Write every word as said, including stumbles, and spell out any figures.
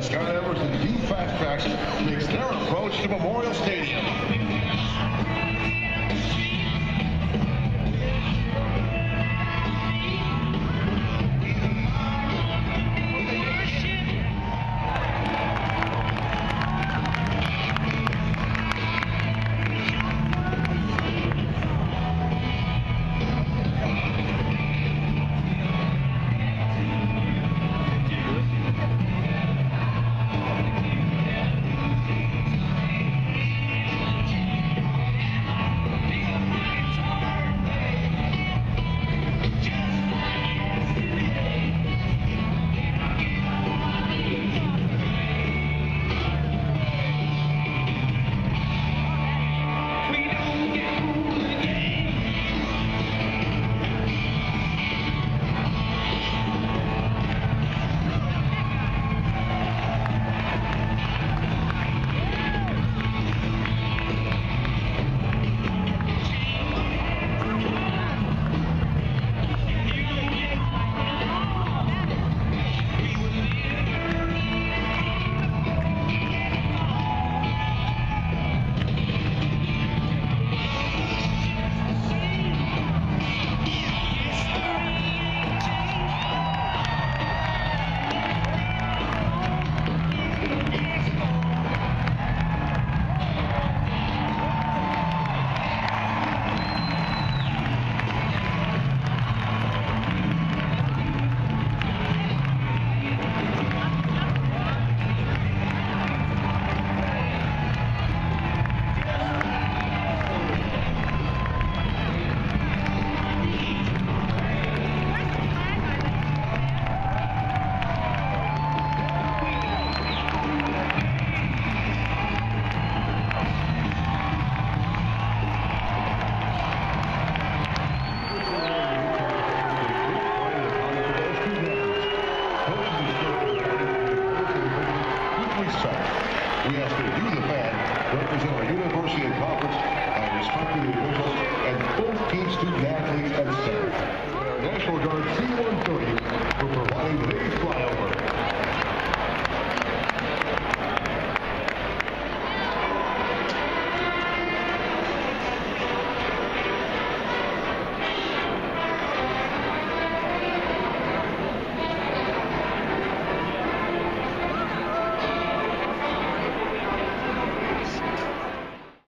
Scott Edwards in two fast tracks makes their approach to Memorial Stadium.